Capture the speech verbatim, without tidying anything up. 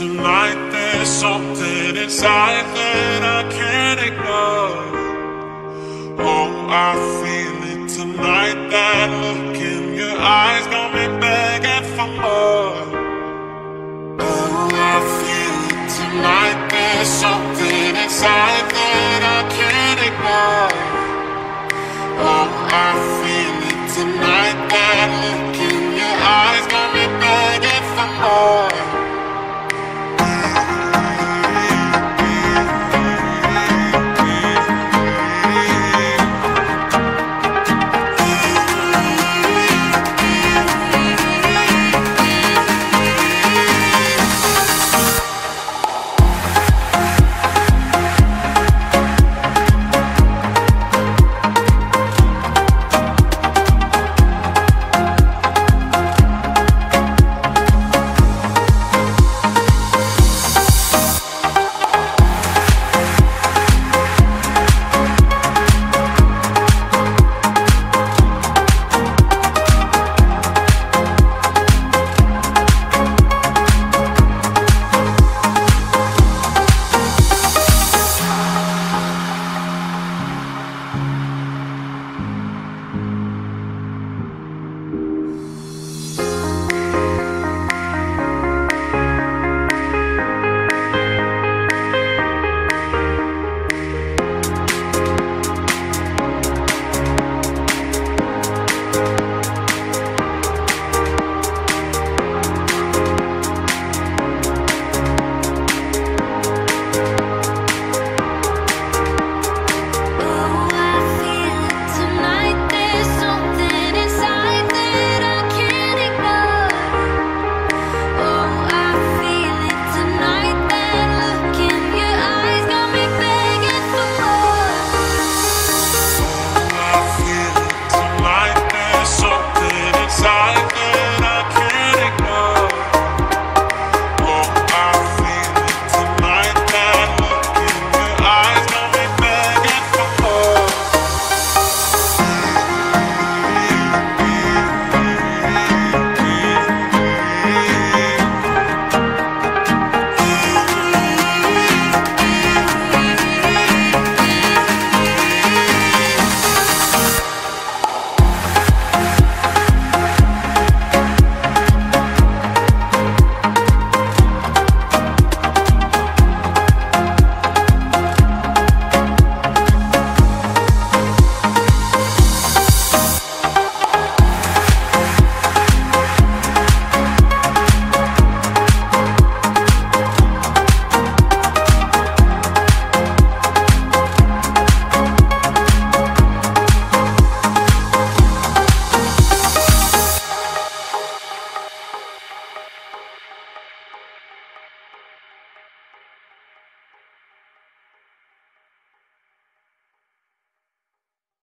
Tonight there's something inside that I can't ignore. Oh, I